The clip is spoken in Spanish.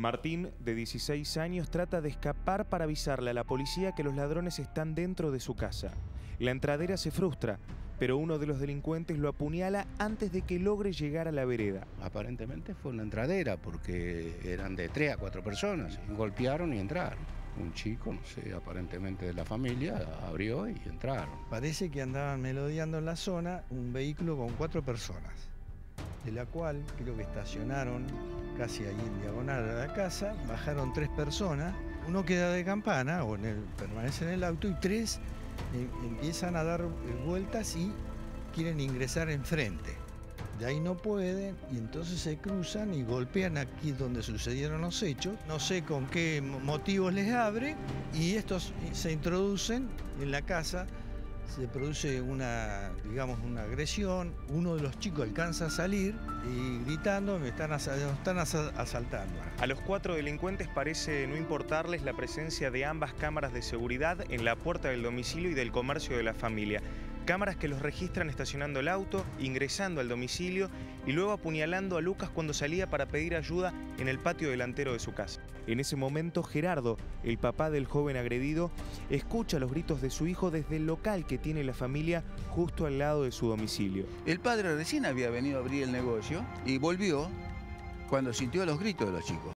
Martín, de 16 años, trata de escapar para avisarle a la policía que los ladrones están dentro de su casa. La entradera se frustra, pero uno de los delincuentes lo apuñala antes de que logre llegar a la vereda. Aparentemente fue una entradera porque eran de 3 a 4 personas, golpearon y entraron. Un chico, no sé, aparentemente de la familia, abrió y entraron. Parece que andaban merodeando en la zona un vehículo con 4 personas, de la cual creo que estacionaron casi allí en diagonal a la casa, bajaron 3 personas, uno queda de campana o permanece en el auto y 3 empiezan a dar vueltas y quieren ingresar enfrente. De ahí no pueden y entonces se cruzan y golpean aquí donde sucedieron los hechos. No sé con qué motivos les abre y estos se introducen en la casa. Se produce una, digamos, una agresión. Uno de los chicos alcanza a salir y gritando, me están asaltando. A los 4 delincuentes parece no importarles la presencia de ambas cámaras de seguridad en la puerta del domicilio y del comercio de la familia. Cámaras que los registran estacionando el auto, ingresando al domicilio y luego apuñalando a Lucas cuando salía para pedir ayuda en el patio delantero de su casa. En ese momento, Gerardo, el papá del joven agredido, escucha los gritos de su hijo desde el local que tiene la familia justo al lado de su domicilio. El padre recién había venido a abrir el negocio y volvió cuando sintió los gritos de los chicos.